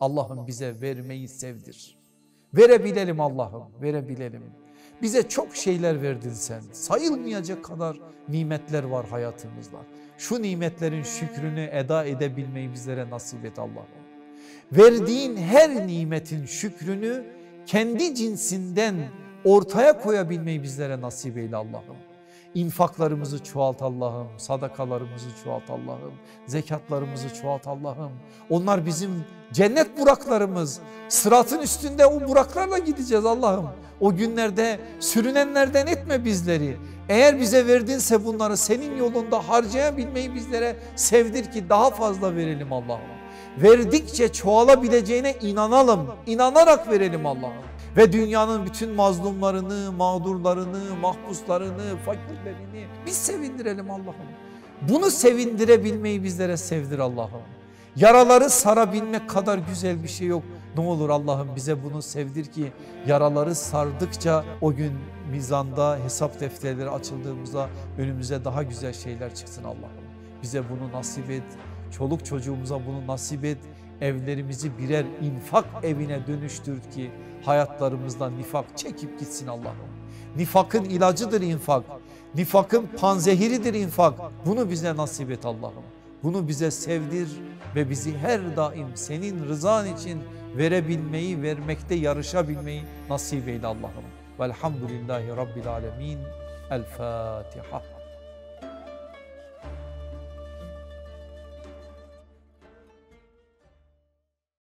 Allah'ım bize vermeyi sevdir. Verebilelim Allah'ım, verebilelim. Bize çok şeyler verdin sen. Sayılmayacak kadar nimetler var hayatımızda. Şu nimetlerin şükrünü eda edebilmeyi bizlere nasip et Allah'ım. Verdiğin her nimetin şükrünü kendi cinsinden ortaya koyabilmeyi bizlere nasip eyle Allah'ım. İnfaklarımızı çoğalt Allah'ım, sadakalarımızı çoğalt Allah'ım, zekatlarımızı çoğalt Allah'ım. Onlar bizim cennet buraklarımız, sıratın üstünde o buraklarla gideceğiz Allah'ım. O günlerde sürünenlerden etme bizleri. Eğer bize verdinse bunları senin yolunda harcayabilmeyi bizlere sevdir ki daha fazla verelim Allah'ım. Verdikçe çoğalabileceğine inanalım, inanarak verelim Allah'ım. Ve dünyanın bütün mazlumlarını, mağdurlarını, mahpuslarını, fakirlerini biz sevindirelim Allah'ım. Bunu sevindirebilmeyi bizlere sevdir Allah'ım. Yaraları sarabilmek kadar güzel bir şey yok. Ne olur Allah'ım bize bunu sevdir ki yaraları sardıkça o gün mizanda hesap defterleri açıldığımızda önümüze daha güzel şeyler çıksın Allah'ım. Bize bunu nasip et, çoluk çocuğumuza bunu nasip et. Evlerimizi birer infak evine dönüştür ki hayatlarımızda nifak çekip gitsin Allah'ım. Nifakın ilacıdır infak, nifakın panzehiridir infak. Bunu bize nasip et Allah'ım. Bunu bize sevdir ve bizi her daim senin rızan için verebilmeyi, vermekte yarışabilmeyi nasip eyle Allah'ım. Velhamdülillahi Rabbil Alemin. El Fatiha.